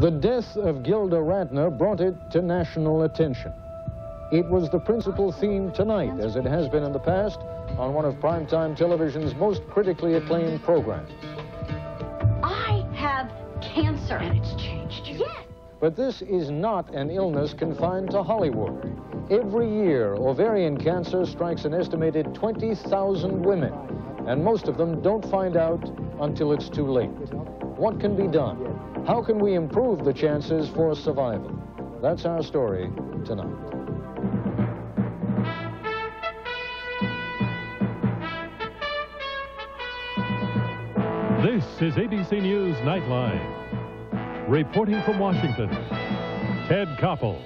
The death of Gilda Radner brought it to national attention. It was the principal theme tonight, as it has been in the past, on one of primetime television's most critically acclaimed programs. I have cancer. And it's changed you. Yes. But this is not an illness confined to Hollywood. Every year, ovarian cancer strikes an estimated 20,000 women, and most of them don't find out until it's too late. What can be done? How can we improve the chances for survival? That's our story tonight. This is ABC News Nightline. Reporting from Washington, Ted Koppel.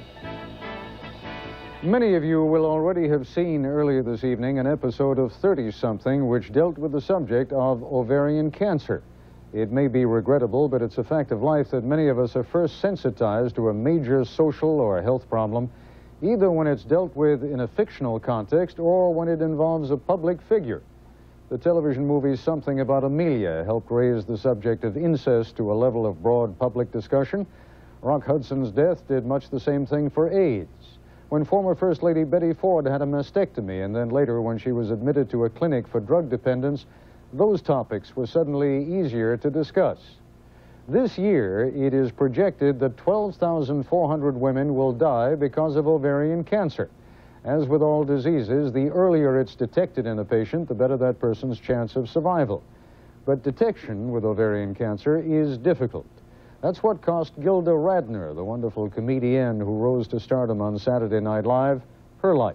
Many of you will already have seen earlier this evening an episode of 30-something which dealt with the subject of ovarian cancer. It may be regrettable, but it's a fact of life that many of us are first sensitized to a major social or health problem, either when it's dealt with in a fictional context or when it involves a public figure. The television movie Something About Amelia helped raise the subject of incest to a level of broad public discussion. Rock Hudson's death did much the same thing for AIDS. When former First Lady Betty Ford had a mastectomy, and then later when she was admitted to a clinic for drug dependence, those topics were suddenly easier to discuss. This year, it is projected that 12,400 women will die because of ovarian cancer. As with all diseases, the earlier it's detected in a patient, the better that person's chance of survival. But detection with ovarian cancer is difficult. That's what cost Gilda Radner, the wonderful comedian who rose to stardom on Saturday Night Live, her life.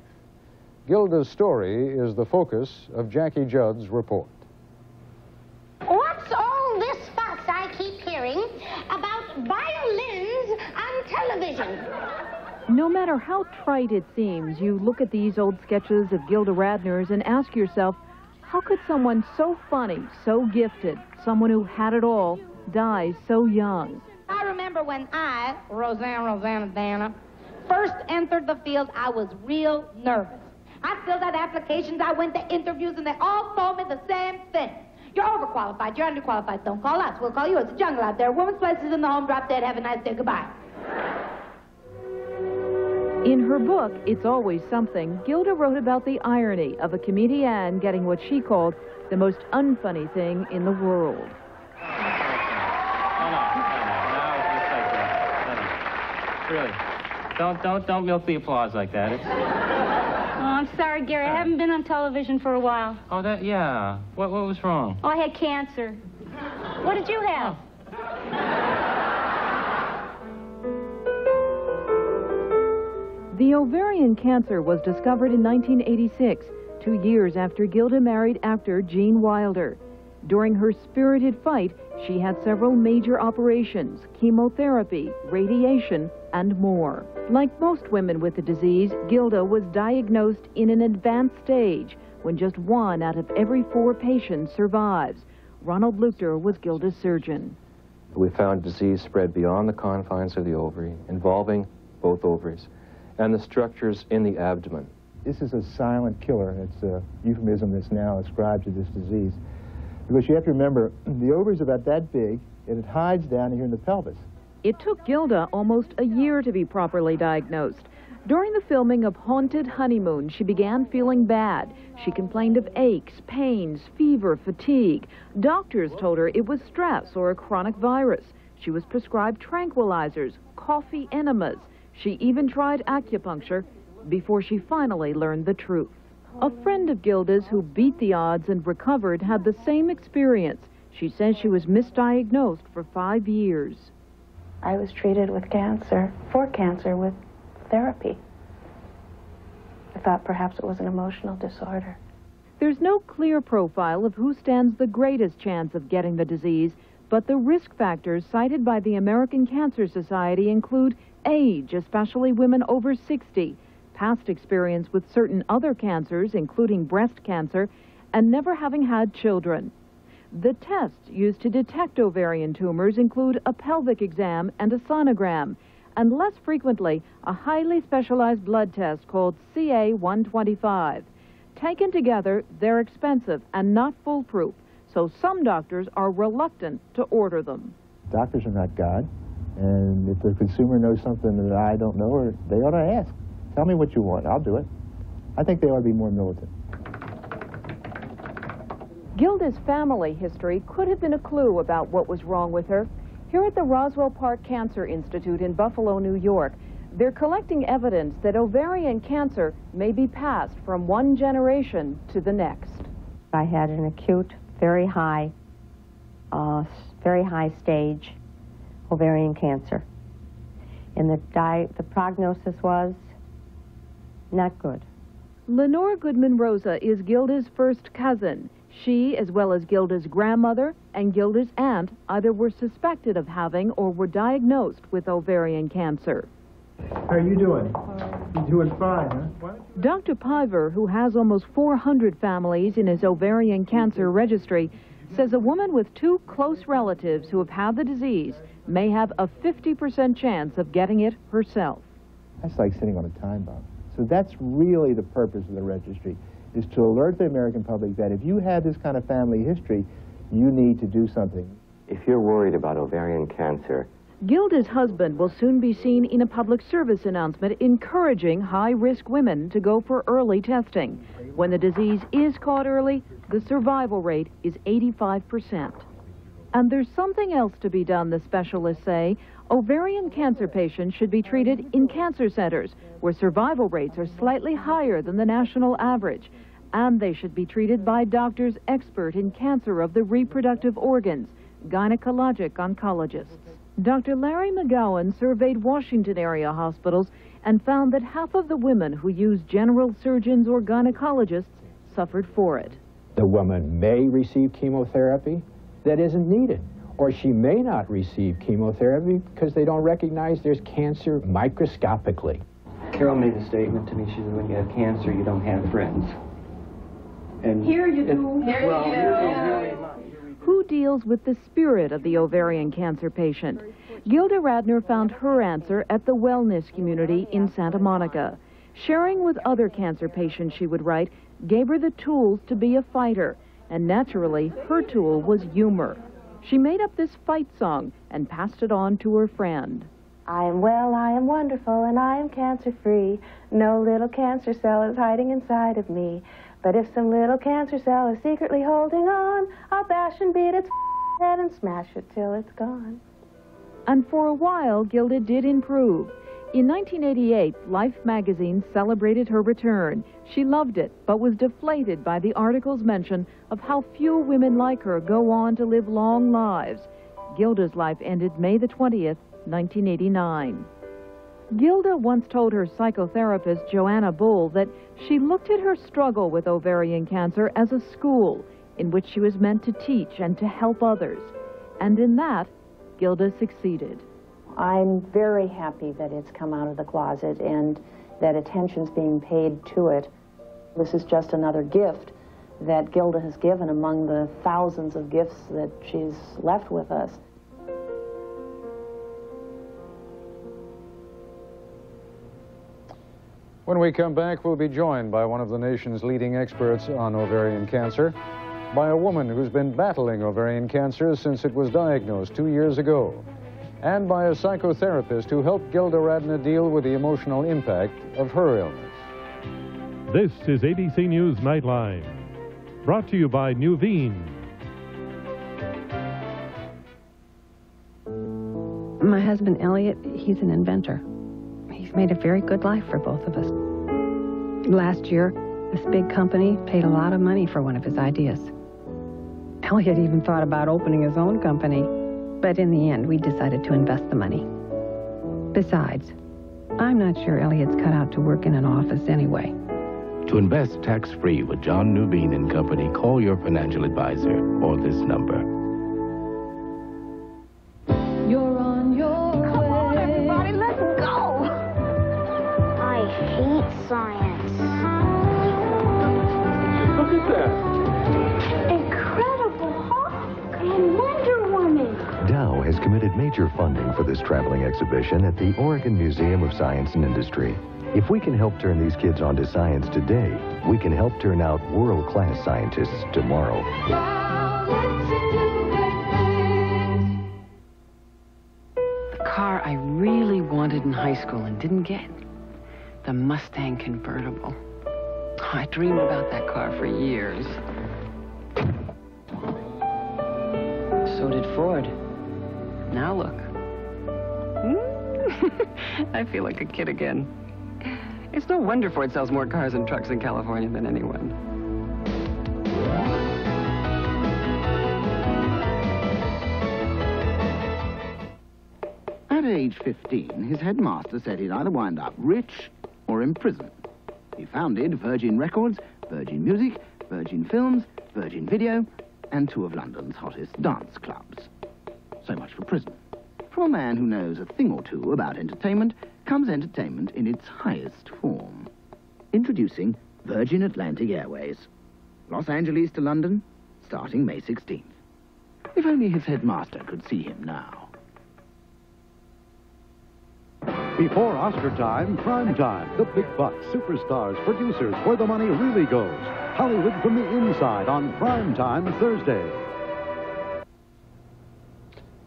Gilda's story is the focus of Jackie Judd's report. What's all this fuss I keep hearing about violins on television? No matter how trite it seems, you look at these old sketches of Gilda Radner's and ask yourself, how could someone so funny, so gifted, someone who had it all, die so young? I remember when I, Rosanna Dana, first entered the field, I was real nervous. I filled out applications, I went to interviews, and they all told me the same thing. You're overqualified, you're underqualified, don't call us, we'll call you. It's a jungle out there. A woman's place is in the home, drop dead, have a nice day, goodbye. In her book, It's Always Something, Gilda wrote about the irony of a comedian getting what she called the most unfunny thing in the world. Really, don't milk the applause like that. Oh, I'm sorry, Gary. I haven't been on television for a while. Oh, that, yeah. What was wrong? Oh, I had cancer. What did you have? Oh. The ovarian cancer was discovered in 1986, 2 years after Gilda married actor Gene Wilder. During her spirited fight, she had several major operations, chemotherapy, radiation, and more. Like most women with the disease, Gilda was diagnosed in an advanced stage when just 1 out of every 4 patients survives. Ronald Luchter was Gilda's surgeon. We found disease spread beyond the confines of the ovary, involving both ovaries and the structures in the abdomen. This is a silent killer. It's a euphemism that's now ascribed to this disease. Because you have to remember, the ovary is about that big, and it hides down here in the pelvis. It took Gilda almost a year to be properly diagnosed. During the filming of Haunted Honeymoon, she began feeling bad. She complained of aches, pains, fever, fatigue. Doctors told her it was stress or a chronic virus. She was prescribed tranquilizers, coffee enemas. She even tried acupuncture before she finally learned the truth. A friend of Gilda's who beat the odds and recovered had the same experience. She says she was misdiagnosed for 5 years. I was treated with cancer, for cancer, with therapy. I thought perhaps it was an emotional disorder. There's no clear profile of who stands the greatest chance of getting the disease, but the risk factors cited by the American Cancer Society include age, especially women over 60, past experience with certain other cancers, including breast cancer, and never having had children. The tests used to detect ovarian tumors include a pelvic exam and a sonogram, and less frequently, a highly specialized blood test called CA 125. Taken together, they're expensive and not foolproof, so some doctors are reluctant to order them. Doctors are not God, And if the consumer knows something that I don't know, or they ought to ask. Tell me what you want. I'll do it. I think they ought to be more militant. Gilda's family history could have been a clue about what was wrong with her. Here at the Roswell Park Cancer Institute in Buffalo, New York, they're collecting evidence that ovarian cancer may be passed from one generation to the next. I had an acute, very high stage ovarian cancer, and the prognosis was not good. Lenore Goodman Rosa is Gilda's first cousin. She, as well as Gilda's grandmother and Gilda's aunt, either were suspected of having or were diagnosed with ovarian cancer. How are you doing? You're doing fine, huh? Dr. Piver, who has almost 400 families in his ovarian cancer registry, says a woman with two close relatives who have had the disease may have a 50% chance of getting it herself. That's like sitting on a time bomb. So that's really the purpose of the registry, is to alert the American public that if you have this kind of family history, you need to do something. If you're worried about ovarian cancer... Gilda's husband will soon be seen in a public service announcement encouraging high-risk women to go for early testing. When the disease is caught early, the survival rate is 85%. And there's something else to be done, the specialists say. Ovarian cancer patients should be treated in cancer centers, where survival rates are slightly higher than the national average. And they should be treated by doctors expert in cancer of the reproductive organs, gynecologic oncologists. Dr. Larry McGowan surveyed Washington area hospitals and found that half of the women who used general surgeons or gynecologists suffered for it. The woman may receive chemotherapy that isn't needed, or she may not receive chemotherapy because they don't recognize there's cancer microscopically. Carol made a statement to me. She said, when you have cancer, you don't have friends. And here you do. Well, you do. Who deals with the spirit of the ovarian cancer patient? Gilda Radner found her answer at the Wellness Community in Santa Monica. Sharing with other cancer patients, she would write, gave her the tools to be a fighter, and naturally, her tool was humor. She made up this fight song and passed it on to her friend. I am well, I am wonderful, and I am cancer-free. No little cancer cell is hiding inside of me. But if some little cancer cell is secretly holding on, I'll bash and beat its head and smash it till it's gone. And for a while, Gilda did improve. In 1988, Life magazine celebrated her return. She loved it, but was deflated by the article's mention of how few women like her go on to live long lives. Gilda's life ended May the 20th, 1989. Gilda once told her psychotherapist, Joanna Bull, that she looked at her struggle with ovarian cancer as a school in which she was meant to teach and to help others. And in that, Gilda succeeded. I'm very happy that it's come out of the closet and that attention's being paid to it. This is just another gift that Gilda has given among the thousands of gifts that she's left with us. When we come back, we'll be joined by one of the nation's leading experts on ovarian cancer, by a woman who's been battling ovarian cancer since it was diagnosed 2 years ago, and by a psychotherapist who helped Gilda Radner deal with the emotional impact of her illness. This is ABC News Nightline, brought to you by Nuveen. My husband, Elliot, he's an inventor. He's made a very good life for both of us. Last year, this big company paid a lot of money for one of his ideas. Elliot even thought about opening his own company, but in the end, we decided to invest the money. Besides, I'm not sure Elliot's cut out to work in an office anyway. To invest tax-free with John Nuveen and Company, call your financial advisor or this number. Science. Look at that. Incredible Hulk and Wonder Woman. Dow has committed major funding for this traveling exhibition at the Oregon Museum of Science and Industry. If we can help turn these kids onto science today, we can help turn out world-class scientists tomorrow. The car car I really wanted in high school and didn't get. The Mustang convertible. Oh, I dreamed about that car for years. So did Ford. Now look. I feel like a kid again. It's no wonder Ford sells more cars and trucks in California than anyone. At age 15, his headmaster said he'd either wind up rich or in prison. He founded Virgin Records, Virgin Music, Virgin Films, Virgin Video, and two of London's hottest dance clubs. So much for prison. From a man who knows a thing or two about entertainment comes entertainment in its highest form. Introducing Virgin Atlantic Airways. Los Angeles to London, starting May 16th. If only his headmaster could see him now. Before Oscar time, prime time, the big bucks, superstars, producers, where the money really goes. Hollywood from the inside on Prime Time Thursday.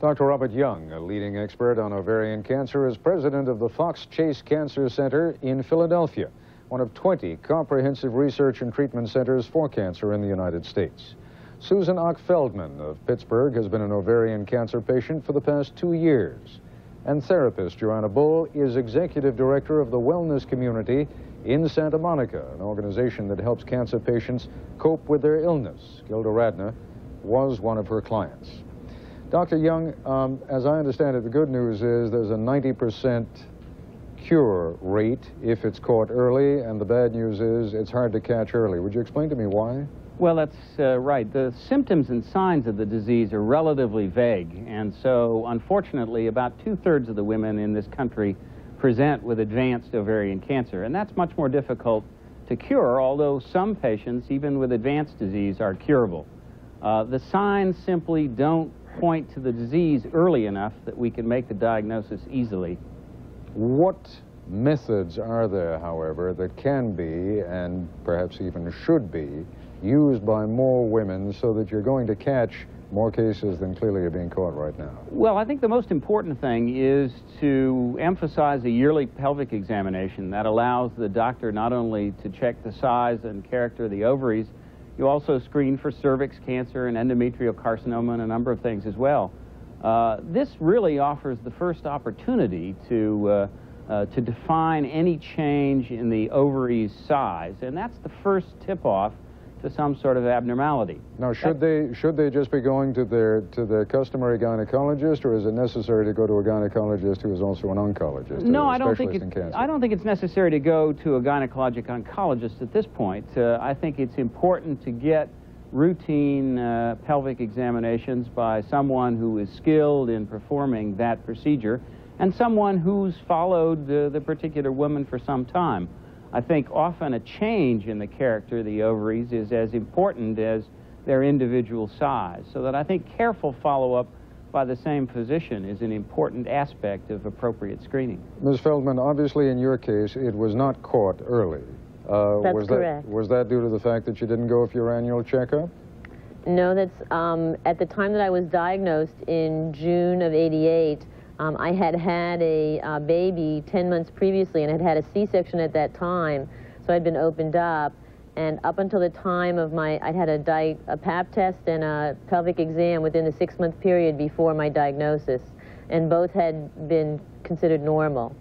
Dr. Robert Young, a leading expert on ovarian cancer, is president of the Fox Chase Cancer Center in Philadelphia, one of 20 comprehensive research and treatment centers for cancer in the United States. Susan Ockfeldman of Pittsburgh has been an ovarian cancer patient for the past 2 years. And therapist Joanna Bull is executive director of the Wellness Community in Santa Monica, an organization that helps cancer patients cope with their illness. Gilda Radner was one of her clients. Dr. Young, as I understand it, the good news is there's a 90% cure rate if it's caught early, and the bad news is it's hard to catch early. Would you explain to me why? Well, that's right. The symptoms and signs of the disease are relatively vague, and so, unfortunately, about two-thirds of the women in this country present with advanced ovarian cancer, and that's much more difficult to cure, although some patients, even with advanced disease, are curable. The signs simply don't point to the disease early enough that we can make the diagnosis easily. What methods are there, however, that can be, and perhaps even should be, used by more women so that you're going to catch more cases than clearly are being caught right now? Well, I think the most important thing is to emphasize a yearly pelvic examination that allows the doctor not only to check the size and character of the ovaries, you also screen for cervix cancer and endometrial carcinoma and a number of things as well. This really offers the first opportunity to define any change in the ovaries' size, and that's the first tip-off to some sort of abnormality. Now, should they just be going to their customary gynecologist, or is it necessary to go to a gynecologist who is also an oncologist? No, I don't think it's necessary to go to a gynecologic oncologist at this point. I think it's important to get routine pelvic examinations by someone who is skilled in performing that procedure and someone who's followed the particular woman for some time. I think often a change in the character of the ovaries is as important as their individual size, so that I think careful follow-up by the same physician is an important aspect of appropriate screening. Ms. Feldman, obviously in your case it was not caught early. That's correct. Was that due to the fact that you didn't go for your annual checkup? No, that's at the time that I was diagnosed in June of '88, I had had a baby 10 months previously and had had a C-section at that time, so I'd been opened up, and up until the time of my, I'd had a pap test and a pelvic exam within the 6-month period before my diagnosis, and both had been considered normal.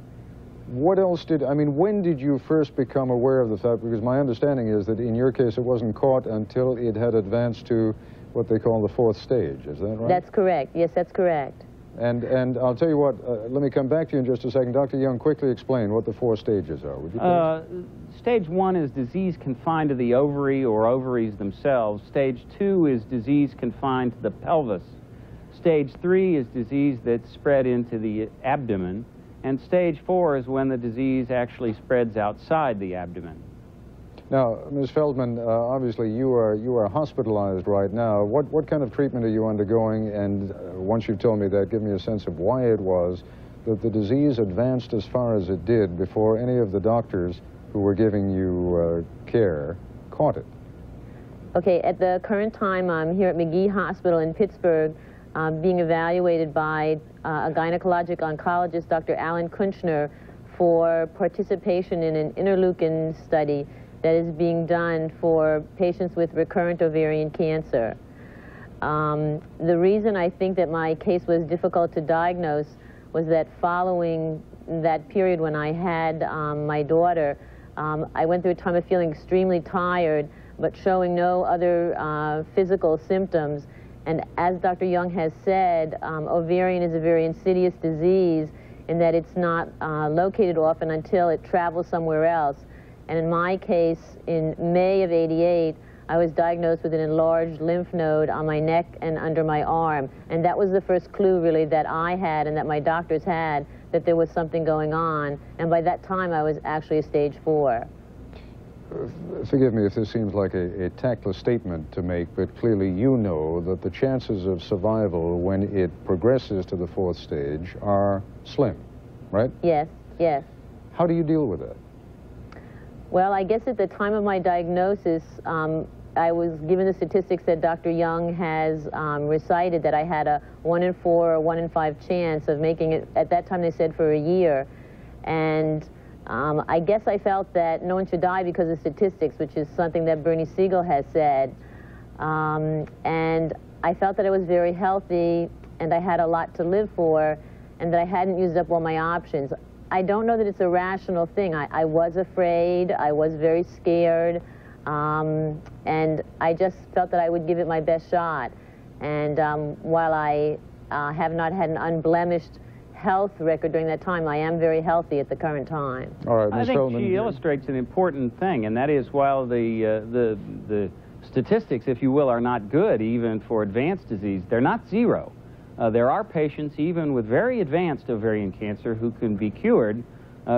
What else did, I mean, when did you first become aware of the fact, because my understanding is that in your case it wasn't caught until it had advanced to what they call the 4th stage, is that right? That's correct, yes, that's correct. And I'll tell you what, let me come back to you in just a second. Dr. Young, quickly explain what the 4 stages are, would you please? Stage 1 is disease confined to the ovary or ovaries themselves. Stage 2 is disease confined to the pelvis. Stage 3 is disease that's spread into the abdomen. And stage 4 is when the disease actually spreads outside the abdomen. Now, Ms. Feldman, obviously you are hospitalized right now. What kind of treatment are you undergoing? And once you tell me that, give me a sense of why it was that the disease advanced as far as it did before any of the doctors who were giving you care caught it. Okay, at the current time, I'm here at Magee Hospital in Pittsburgh. being evaluated by a gynecologic oncologist, Dr. Alan Kunchner, for participation in an interleukin study that is being done for patients with recurrent ovarian cancer. The reason I think that my case was difficult to diagnose was that following that period when I had my daughter, I went through a time of feeling extremely tired, but showing no other physical symptoms. And as Dr. Young has said, ovarian is a very insidious disease in that it's not located often until it travels somewhere else. And in my case, in May of '88, I was diagnosed with an enlarged lymph node on my neck and under my arm. And that was the first clue, really, that I had and that my doctors had, that there was something going on. And by that time, I was actually a stage 4. Forgive me if this seems like a tactless statement to make, but clearly you know that the chances of survival when it progresses to the 4th stage are slim, right? Yes, yes. How do you deal with that? Well, I guess at the time of my diagnosis, I was given the statistics that Dr. Young has recited, that I had a 1 in 4 or 1 in 5 chance of making it. At that time, they said for a year. And I guess I felt that no one should die because of statistics, which is something that Bernie Siegel has said. And I felt that I was very healthy and I had a lot to live for and that I hadn't used up all my options. I don't know that it's a rational thing. I was afraid, I was very scared, and I just felt that I would give it my best shot. And while I have not had an unblemished health record during that time, I am very healthy at the current time. All right, Ms. Feldman. I think she illustrates an important thing, and that is while the statistics, if you will, are not good even for advanced disease, they're not zero. There are patients even with very advanced ovarian cancer who can be cured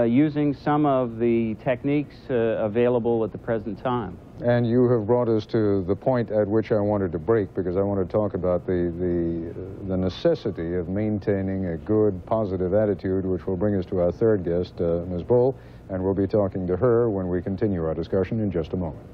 using some of the techniques available at the present time. And you have brought us to the point at which I wanted to break, because I want to talk about the necessity of maintaining a good, positive attitude, which will bring us to our third guest, Ms. Bull, and we'll be talking to her when we continue our discussion in just a moment.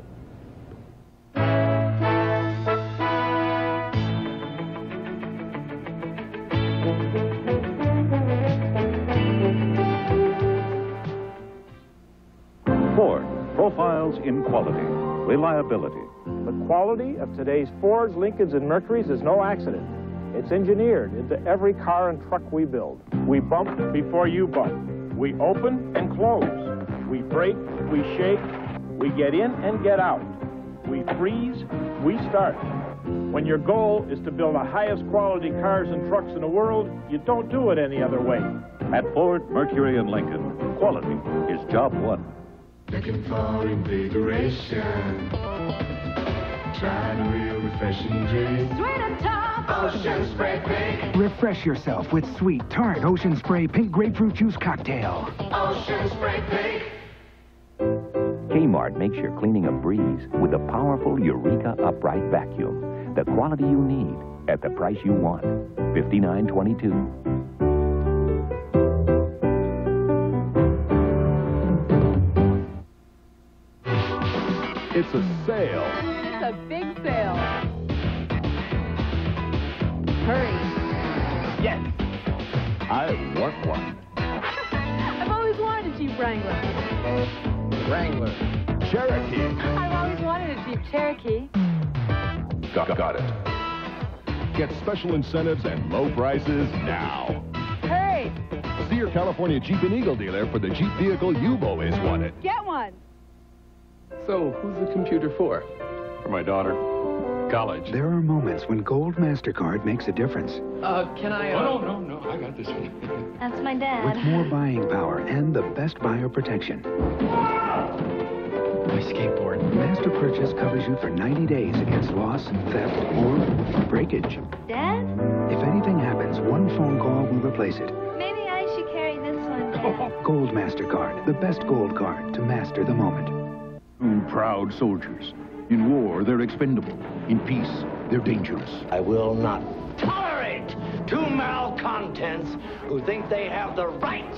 Ford profiles in quality, reliability. The quality of today's Fords, Lincolns, and Mercurys is no accident. It's engineered into every car and truck we build. We bump before you bump. We open and close. We brake, we shake, we get in and get out. We freeze, we start. When your goal is to build the highest quality cars and trucks in the world, you don't do it any other way. At Ford, Mercury, and Lincoln, quality is job one. Looking for invigoration, trying a real refreshing drink. Sweet and tough, Ocean Spray Pink. Refresh yourself with sweet, tart Ocean Spray Pink Grapefruit Juice Cocktail. Ocean Spray Pink. Kmart makes your cleaning a breeze with a powerful Eureka upright vacuum. The quality you need at the price you want. $59.22. It's a sale. It's a big sale. Hurry. Yes. I want one. I've always wanted a Jeep Wrangler. Cherokee. I've always wanted a Jeep Cherokee. Got it. Get special incentives and low prices now. Hurry. See your California Jeep and Eagle dealer for the Jeep vehicle you've always wanted. Get one. So, who's the computer for? For my daughter. College. There are moments when Gold MasterCard makes a difference. Can I... Oh, no, I got this one. That's my dad. With more buying power and the best buyer protection. My skateboard. Master Purchase covers you for 90 days against loss, theft, or breakage. Dad? If anything happens, one phone call will replace it. Maybe I should carry this one, Dad. Gold MasterCard, the best gold card to master the moment. Two proud soldiers. In war, they're expendable. In peace, they're dangerous. I will not tolerate two malcontents who think they have the right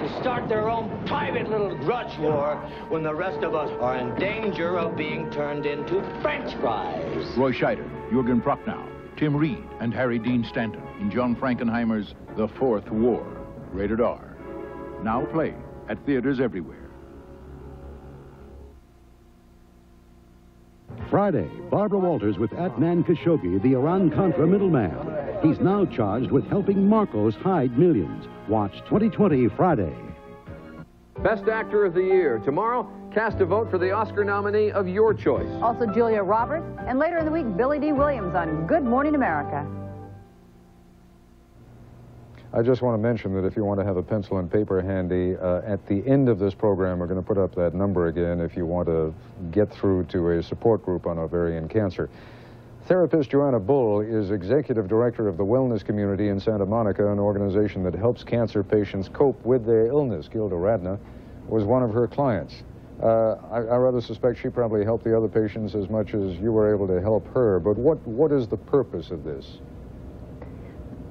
to start their own private little grudge war when the rest of us are in danger of being turned into french fries. Roy Scheider, Jürgen Prochnow, Tim Reed and Harry Dean Stanton in John Frankenheimer's The Fourth War, rated R. Now play at theaters everywhere. Friday, Barbara Walters with Adnan Khashoggi, the Iran-Contra middleman. He's now charged with helping Marcos hide millions. Watch 2020 Friday. Best Actor of the Year. Tomorrow, cast a vote for the Oscar nominee of your choice. Also Julia Roberts, and later in the week, Billy Dee Williams on Good Morning America. I just want to mention that if you want to have a pencil and paper handy, at the end of this program, we're going to put up that number again if you want to get through to a support group on ovarian cancer. Therapist Joanna Bull is executive director of the Wellness Community in Santa Monica, an organization that helps cancer patients cope with their illness. Gilda Radner was one of her clients. I rather suspect she probably helped the other patients as much as you were able to help her, but what is the purpose of this?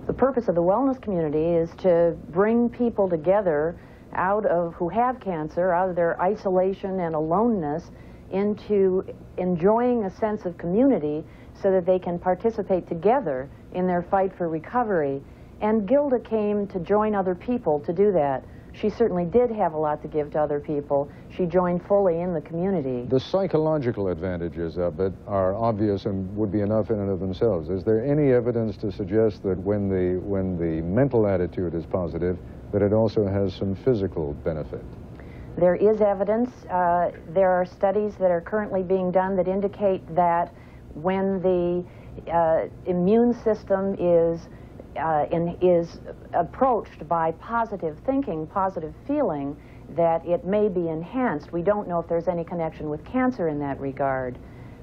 The purpose of the Wellness Community is to bring people together out of who have cancer, out of their isolation and aloneness, into enjoying a sense of community so that they can participate together in their fight for recovery. And Gilda came to join other people to do that. She certainly did have a lot to give to other people. She joined fully in the community. The psychological advantages of it are obvious and would be enough in and of themselves. Is there any evidence to suggest that when the mental attitude is positive, that it also has some physical benefit? There is evidence. There are studies that are currently being done that indicate that when the immune system is approached by positive thinking, positive feeling, that it may be enhanced. We don't know if there's any connection with cancer in that regard.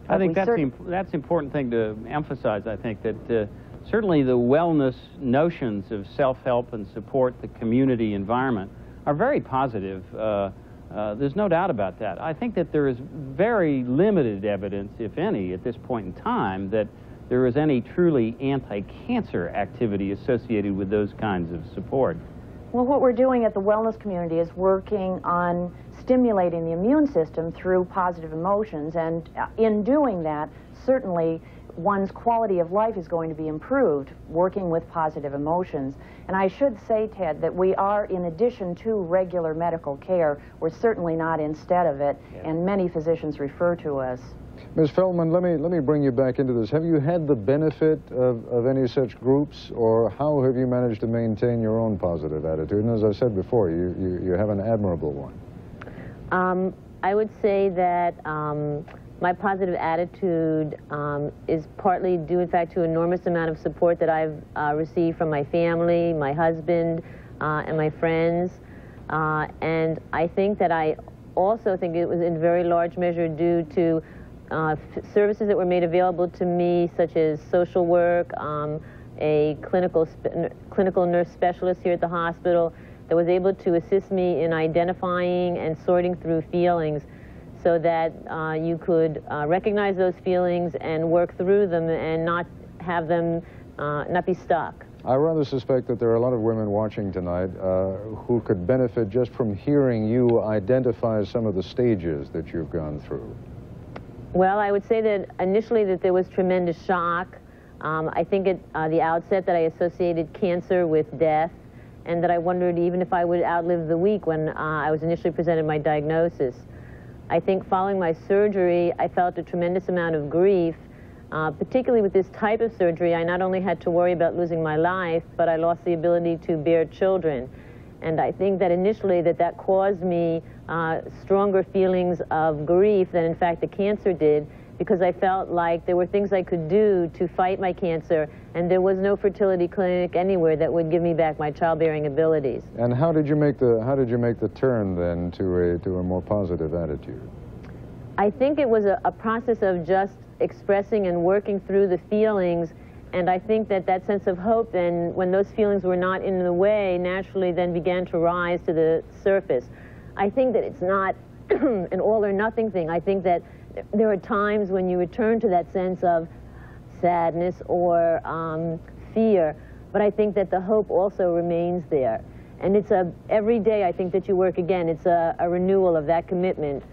I think that's an important thing to emphasize, I think, that certainly the wellness notions of self-help and support, the community environment, are very positive. There's no doubt about that. I think that there is very limited evidence, if any, at this point in time, that there is any truly anti-cancer activity associated with those kinds of support. Well, what we're doing at the Wellness Community is working on stimulating the immune system through positive emotions, and in doing that, certainly one's quality of life is going to be improved working with positive emotions. And I should say, Ted, that we are, in addition to regular medical care, we're certainly not instead of it, and many physicians refer to us. Ms. Feldman, let me bring you back into this. Have you had the benefit of any such groups, or how have you managed to maintain your own positive attitude? And as I said before, you have an admirable one. I would say that my positive attitude is partly due, in fact, to an enormous amount of support that I've received from my family, my husband, and my friends. And I think that I also think it was in very large measure due to services that were made available to me, such as social work, a clinical nurse specialist here at the hospital that was able to assist me in identifying and sorting through feelings so that you could recognize those feelings and work through them and not have them not be stuck. I rather suspect that there are a lot of women watching tonight who could benefit just from hearing you identify some of the stages that you've gone through. Well, I would say that initially that there was tremendous shock. I think at the outset that I associated cancer with death, and that I wondered even if I would outlive the week when I was initially presented my diagnosis. I think following my surgery, I felt a tremendous amount of grief. Particularly with this type of surgery, I not only had to worry about losing my life, but I lost the ability to bear children. And I think that initially that caused me stronger feelings of grief than in fact the cancer did, because I felt like there were things I could do to fight my cancer, and there was no fertility clinic anywhere that would give me back my childbearing abilities. And how did you make the turn then to a more positive attitude? I think it was a process of just expressing and working through the feelings. And I think that sense of hope, then, when those feelings were not in the way, naturally then began to rise to the surface. I think that it's not an all-or-nothing thing. I think that there are times when you return to that sense of sadness or fear, but I think that the hope also remains there. And it's every day, I think, that you work again. It's a renewal of that commitment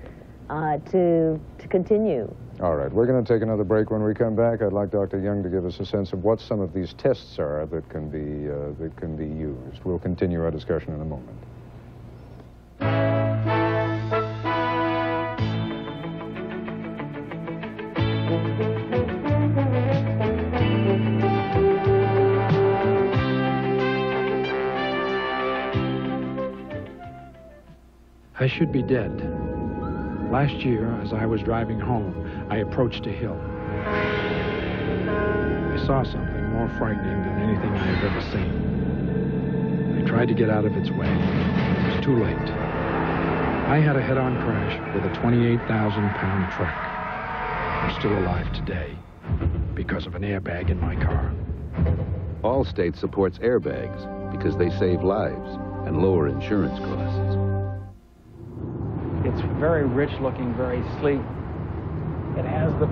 to continue. All right, we're going to take another break. When we come back, I'd like Dr. Young to give us a sense of what some of these tests are that can be used. We'll continue our discussion in a moment. I should be dead. Last year, as I was driving home, I approached a hill. I saw something more frightening than anything I have ever seen. I tried to get out of its way. It was too late. I had a head-on crash with a 28,000-pound truck. I'm still alive today because of an airbag in my car. Allstate supports airbags because they save lives and lower insurance costs. It's very rich looking, very sleek. It has the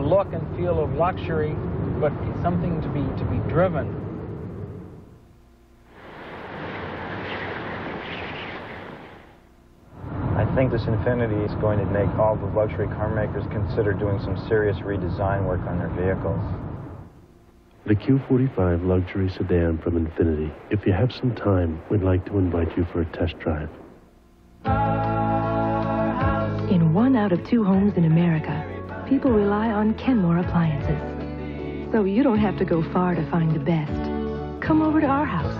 look and feel of luxury, but it's something to be driven. I think this Infiniti is going to make all the luxury car makers consider doing some serious redesign work on their vehicles. The Q45 luxury sedan from Infiniti. If you have some time, we'd like to invite you for a test drive. In 1 out of 2 homes in America, people rely on Kenmore appliances. So you don't have to go far to find the best. Come over to our house.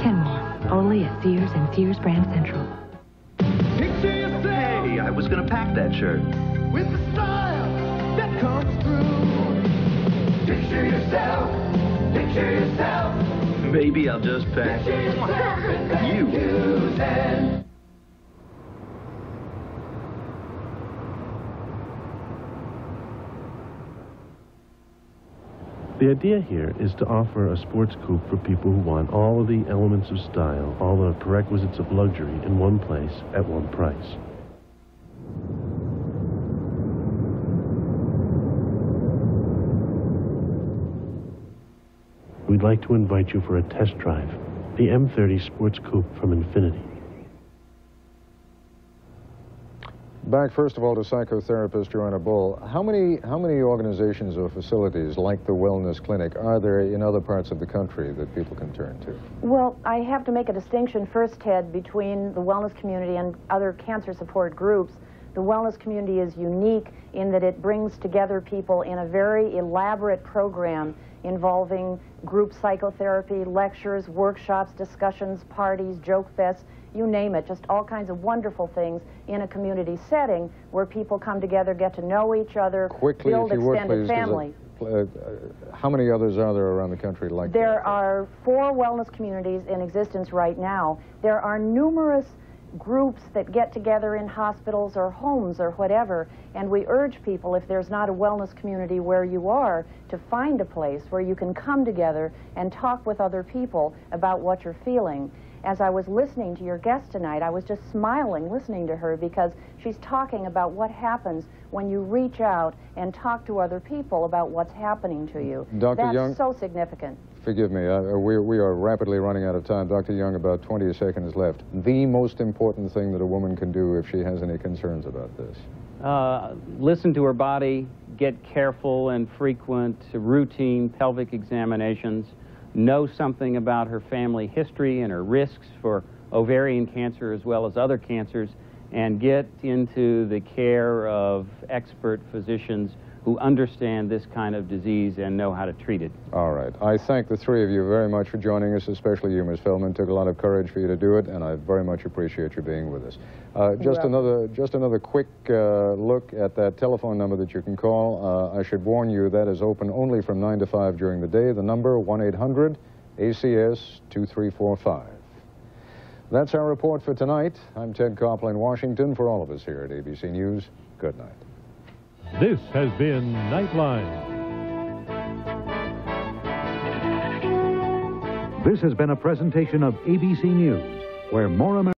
Kenmore, only at Sears and Sears Brand Central. Picture yourself. Hey, I was going to pack that shirt. With the style that comes through. Picture yourself. Picture yourself. Baby, I'll just pack. Picture yourself. You. The idea here is to offer a sports coupe for people who want all of the elements of style, all the prerequisites of luxury in one place at one price. We'd like to invite you for a test drive, the M30 sports coupe from Infiniti. Back, first of all, to psychotherapist Joanna Bull. How many organizations or facilities like the Wellness Clinic are there in other parts of the country that people can turn to? Well, I have to make a distinction first, Ted, between the Wellness Community and other cancer support groups. The Wellness Community is unique in that it brings together people in a very elaborate program involving group psychotherapy, lectures, workshops, discussions, parties, joke fests, you name it, just all kinds of wonderful things in a community setting where people come together, get to know each other, quickly, build extended family. How many others are there around the country like that? There are 4 wellness communities in existence right now. There are numerous groups that get together in hospitals or homes or whatever, and we urge people, if there's not a wellness community where you are, to find a place where you can come together and talk with other people about what you're feeling. As I was listening to your guest tonight, I was just smiling listening to her because she's talking about what happens when you reach out and talk to other people about what's happening to you. Dr. Young, that's so significant. Forgive me, we are rapidly running out of time. Dr. Young, about 20 seconds left. The most important thing that a woman can do if she has any concerns about this? Listen to her body, get careful and frequent routine pelvic examinations, know something about her family history and her risks for ovarian cancer as well as other cancers, and get into the care of expert physicians who understand this kind of disease and know how to treat it. All right. I thank the 3 of you very much for joining us, especially you, Ms. Feldman. It took a lot of courage for you to do it, and I very much appreciate you being with us. Just another quick look at that telephone number that you can call. I should warn you, that is open only from 9 to 5 during the day. The number, 1-800-ACS-2345. That's our report for tonight. I'm Ted Koppel in Washington. For all of us here at ABC News, good night. This has been Nightline. This has been a presentation of ABC News, where more Americans...